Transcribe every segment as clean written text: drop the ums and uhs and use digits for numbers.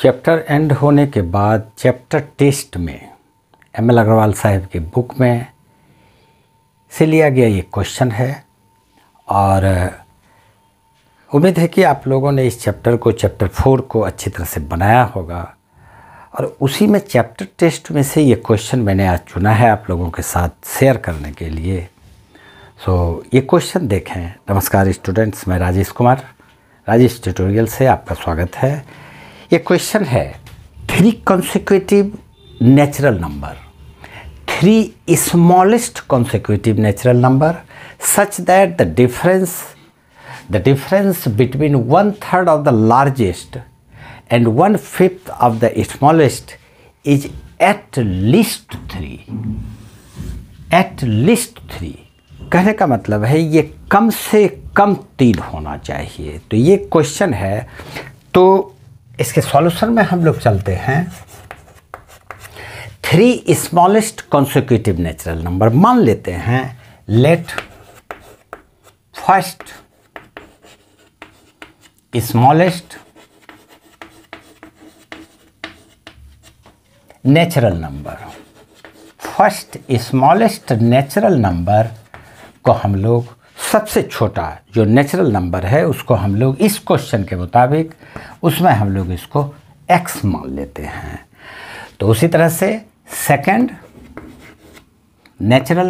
Chapter and होने के बाद चैप्टर टेस्ट में ML अग्रवाल साहब के बुक में से लिया गया ये क्वेश्चन है और उम्मीद है कि आप लोगों ने इस चैप्टर को चैप्टर 4 को अच्छी तरह से बनाया होगा और उसी में चैप्टर टेस्ट में से ये क्वेश्चन मैंने आज चुना है आप लोगों के साथ शेयर करने के लिए। सो ये क्वेश्चन देखें। नमस्कार स्टूडेंट्स, मैं राजेश कुमार, राजेश ट्यूटोरियल से आपका स्वागत है। ये क्वेश्चन है 3 consecutive natural number, 3 smallest consecutive natural number such that the difference between 1/3 of the largest and 1/5 of the smallest is at least 3। कहने का मतलब है ये कम से कम 3 होना चाहिए। तो ये क्वेश्चन है, तो इसके सॉल्यूशन में हम लोग चलते हैं। 3 स्मॉलेस्ट कंसेक्यूटिव नेचुरल नंबर मान लेते हैं। Let first smallest natural number, first smallest natural number को हम लोग सबसे छोटा जो नेचुरल नंबर है उसको हम लोग इस क्वेश्चन के मुताबिक उसमें हम लोग इसको x मान लेते हैं। तो उसी तरह से second natural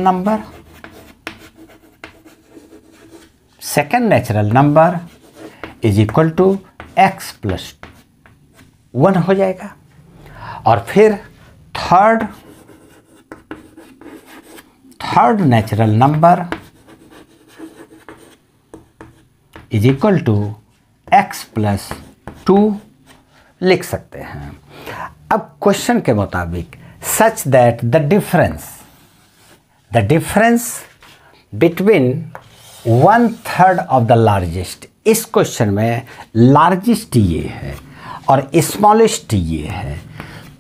number, is equal to x + 1 हो जाएगा। और फिर third natural number is equal to x + 2 लिख सकते हैं। अब क्वेश्चन के मुताबिक such that the difference between 1/3 of the largest, इस क्वेश्चन में लार्जेस्ट ये है और स्मॉलेस्ट ये है।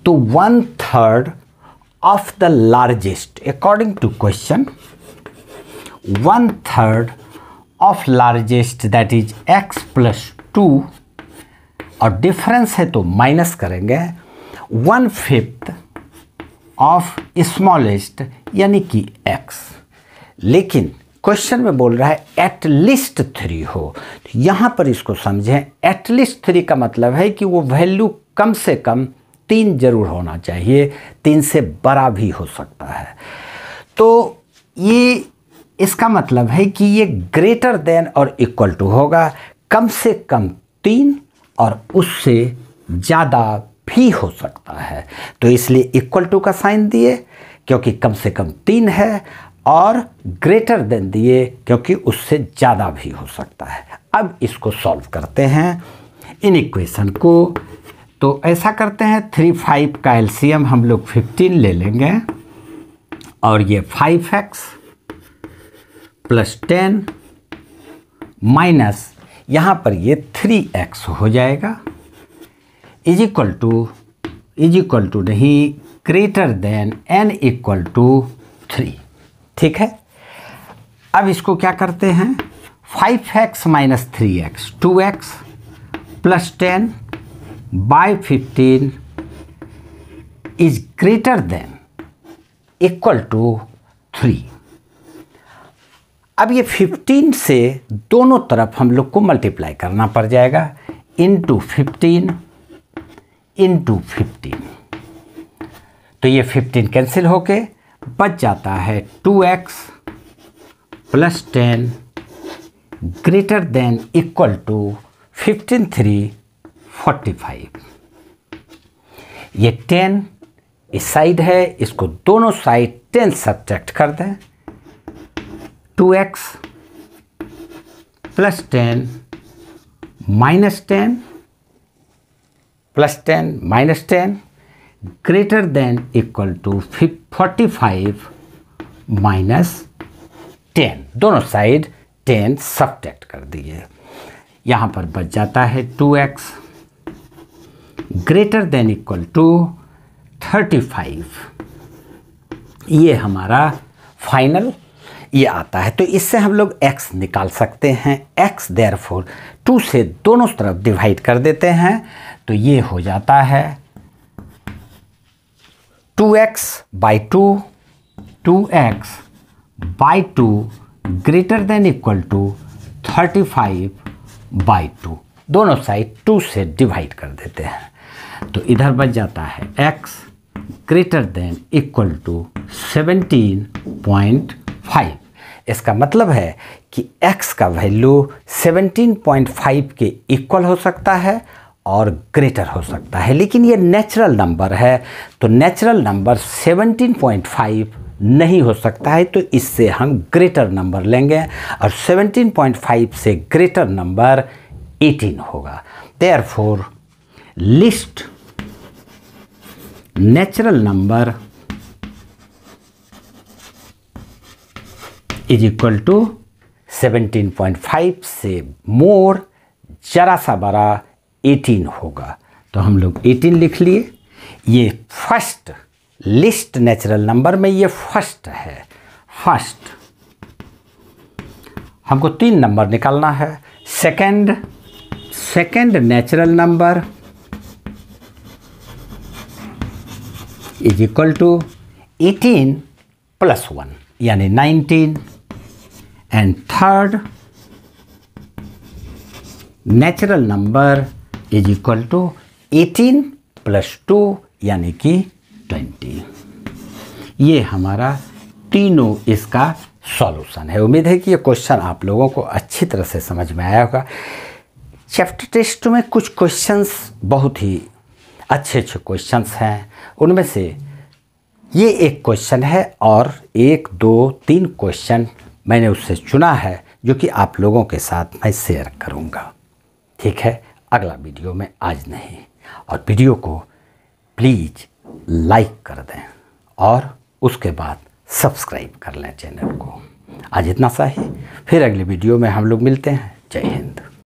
तो 1/3 of the largest according to question, 1/3 of largest that is x + 2 और डिफरेंस है तो माइनस करेंगे। 1/5 ऑफ स्मॉलेस्ट यानी कि x, लेकिन क्वेश्चन में बोल रहा है at least 3 हो। तो यहाँ पर इसको समझें, at least 3 का मतलब है कि वो वैल्यू कम से कम 3 जरूर होना चाहिए, 3 से बड़ा भी हो सकता है। तो ये इसका मतलब है कि ये ग्रेटर देन और इक्वल टू होगा, कम से कम 3 और उससे ज़्यादा भी हो सकता है। तो इसलिए इक्वल टू का साइन दिए क्योंकि कम से कम 3 है और ग्रेटर देन दिए क्योंकि उससे ज़्यादा भी हो सकता है। अब इसको सॉल्व करते हैं इन इक्वेशन को। तो ऐसा करते हैं 3, 5 का एलसीएम हम लोग 15 ले लेंगे और ये 5x + 10 माइनस यहाँ पर ये 3x हो जाएगा इज इक्वल टू नहीं, ग्रेटर देन n = 3। ठीक है। अब इसको क्या करते हैं, 5x - 3x 2x + 10/15 is greater than equal to 3। अब ये 15 से दोनों तरफ हम लोग को मल्टीप्लाई करना पड़ जाएगा, इनटू 15। तो ये 15 कैंसिल होके बच जाता है 2x + 10 greater than equal to 15×3 = 45। ये 10 इस साइड है, इसको दोनों साइड 10 सब्ट्रैक्ट कर दें। 2x + 10 - 10 greater than equal to 45 - 10, दोनों साइड 10 सब्ट्रैक्ट कर दिए। यहाँ पर बच जाता है 2x greater than equal to 35। ये हमारा फाइनल ये आता है। तो इससे हम लोग x निकाल सकते हैं। x देयरफॉर 2 से दोनों तरफ डिवाइड कर देते हैं तो ये हो जाता है 2x by 2, 2x by 2 greater than equal to 35 by 2। दोनों साइड 2 से डिवाइड कर देते हैं तो इधर बच जाता है x greater than equal to 17.5। इसका मतलब है कि x का वैल्यू 17.5 के इक्वल हो सकता है और ग्रेटर हो सकता है, लेकिन ये नेचुरल नंबर है तो नेचुरल नंबर 17.5 नहीं हो सकता है। तो इससे हम ग्रेटर नंबर लेंगे और 17.5 से ग्रेटर नंबर 18 होगा। Therefore least natural number is equal to 17.5 से मोर जरा सा बड़ा 18 होगा। तो हम लोग 18 लिख लिए। ये फर्स्ट लिस्ट नेचुरल नंबर में ये फर्स्ट है। फर्स्ट हमको 3 नंबर निकालना है। Second natural number is equal to 18 plus 1 यानी 19 and third natural number is equal to 18 plus 2 यानी कि 20। ये हमारा तीनों इसका सॉल्यूशन है। उम्मीद है कि ये क्वेश्चन आप लोगों को अच्छी तरह से समझ में आया होगा। चैप्टर टेस्ट में कुछ क्वेश्चंस बहुत ही अच्छे अच्छे क्वेश्चंस हैं। उनमें से ये एक क्वेश्चन है और 1, 2, 3 क्वेश्चन मैंने उससे चुना है जो कि आप लोगों के साथ मैं शेयर करूंगा। ठीक है, अगला वीडियो में आज नहीं। और वीडियो को प्लीज़ लाइक कर दें और उसके बाद सब्सक्राइब कर लें चैनल को। आज इतना सा ही, फिर अगले वीडियो में हम लोग मिलते हैं। जय हिंद।